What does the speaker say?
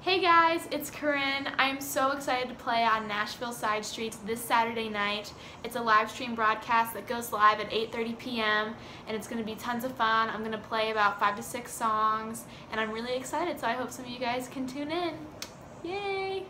Hey guys, it's Corinne. I'm so excited to play on Nashville Side Streets this Saturday night. It's a live stream broadcast that goes live at 8:30 p.m. and it's going to be tons of fun. I'm going to play about 5 to 6 songs and I'm really excited, so I hope some of you guys can tune in. Yay!